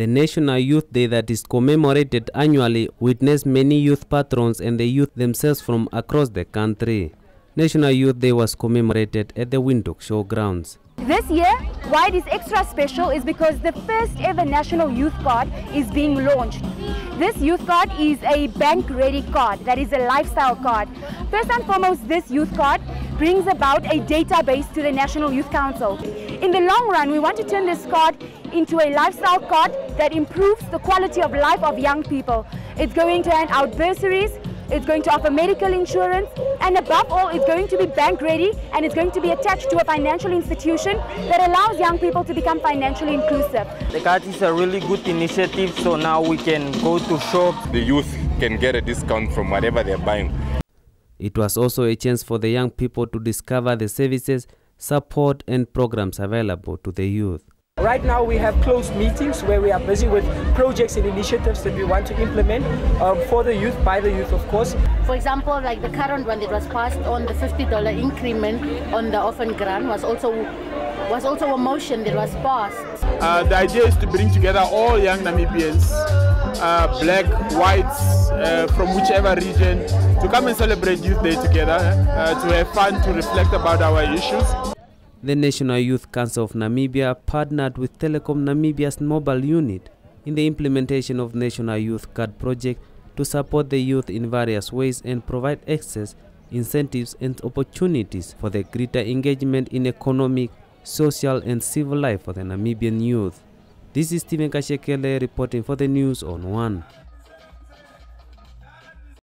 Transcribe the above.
The National Youth Day that is commemorated annually witnessed many youth patrons and the youth themselves from across the country. National Youth Day was commemorated at the Windhoek Showgrounds. This year, why it is extra special is because the first ever National Youth Card is being launched. This Youth Card is a bank-ready card, that is a lifestyle card. First and foremost, this Youth Card brings about a database to the National Youth Council. In the long run, we want to turn this card into a lifestyle card that improves the quality of life of young people. It's going to hand out bursaries, it's going to offer medical insurance, and above all, it's going to be bank ready, and it's going to be attached to a financial institution that allows young people to become financially inclusive. The card is a really good initiative, so now we can go to shops. The youth can get a discount from whatever they're buying. It was also a chance for the young people to discover the services, support, and programs available to the youth. Right now we have closed meetings where we are busy with projects and initiatives that we want to implement for the youth, by the youth of course. For example, like the current one that was passed on, the $50 increment on the orphan grant was also a motion that was passed. The idea is to bring together all young Namibians, black, whites, from whichever region, to come and celebrate Youth Day together, to have fun, to reflect about our issues. The National Youth Council of Namibia partnered with Telecom Namibia's mobile unit in the implementation of National Youth Card project to support the youth in various ways and provide access, incentives and opportunities for the greater engagement in economic, social and civil life for the Namibian youth. This is Steven Kashikele reporting for the News on One.